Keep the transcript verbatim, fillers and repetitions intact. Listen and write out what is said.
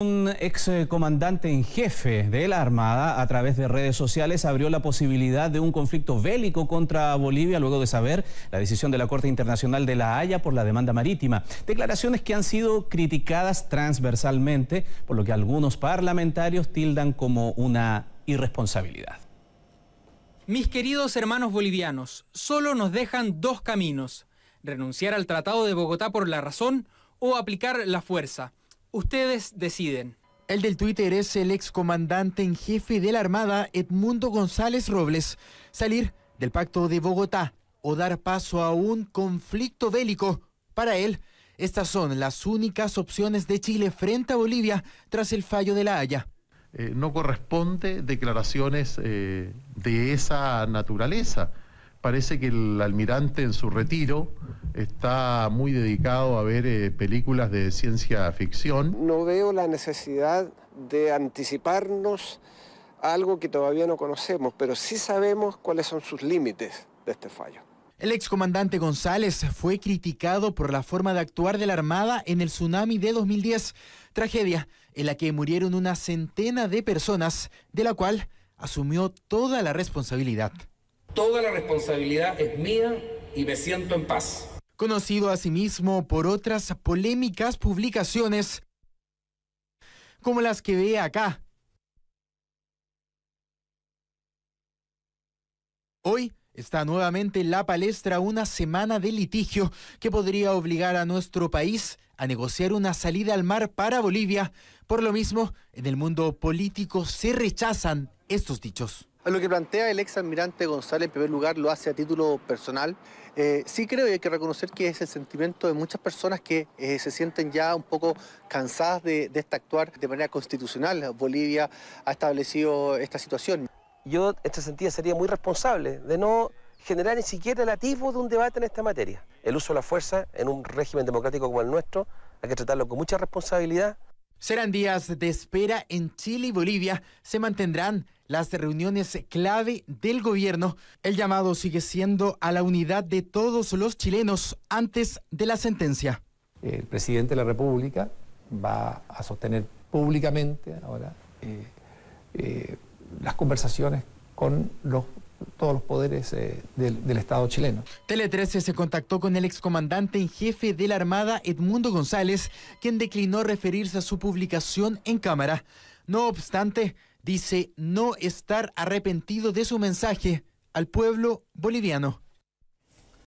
Un ex comandante en jefe de la Armada, a través de redes sociales, abrió la posibilidad de un conflicto bélico contra Bolivia luego de saber la decisión de la Corte Internacional de La Haya por la demanda marítima. Declaraciones que han sido criticadas transversalmente, por lo que algunos parlamentarios tildan como una irresponsabilidad. Mis queridos hermanos bolivianos, solo nos dejan dos caminos: renunciar al Tratado de Bogotá por la razón o aplicar la fuerza. Ustedes deciden. El del Twitter es el excomandante en jefe de la Armada, Edmundo González Robles. Salir del Pacto de Bogotá o dar paso a un conflicto bélico. Para él, estas son las únicas opciones de Chile frente a Bolivia tras el fallo de La Haya. Eh, no corresponde declaraciones eh, de esa naturaleza. Parece que el almirante en su retiro está muy dedicado a ver eh, películas de ciencia ficción. No veo la necesidad de anticiparnos a algo que todavía no conocemos, pero sí sabemos cuáles son sus límites de este fallo. El excomandante González fue criticado por la forma de actuar de la Armada en el tsunami de dos mil diez, tragedia en la que murieron una centena de personas, de la cual asumió toda la responsabilidad. Toda la responsabilidad es mía y me siento en paz. Conocido asimismo por otras polémicas publicaciones, como las que ve acá. Hoy está nuevamente en la palestra una semana de litigio que podría obligar a nuestro país a negociar una salida al mar para Bolivia. Por lo mismo, en el mundo político se rechazan estos dichos. A lo que plantea el ex almirante González, en primer lugar, lo hace a título personal. Eh, sí creo y hay que reconocer que es el sentimiento de muchas personas que eh, se sienten ya un poco cansadas de, de este actuar de manera constitucional. Bolivia ha establecido esta situación. Yo, en este sentido, sería muy responsable de no generar ni siquiera el atisbo de un debate en esta materia. El uso de la fuerza en un régimen democrático como el nuestro hay que tratarlo con mucha responsabilidad. Serán días de espera en Chile y Bolivia. Se mantendrán las reuniones clave del gobierno. El llamado sigue siendo a la unidad de todos los chilenos antes de la sentencia. El presidente de la República va a sostener públicamente ahora eh, eh, las conversaciones con los, todos los poderes eh, del, del Estado chileno. Tele trece se contactó con el excomandante en jefe de la Armada, Edmundo González, quien declinó referirse a su publicación en cámara. No obstante, dice no estar arrepentido de su mensaje al pueblo boliviano.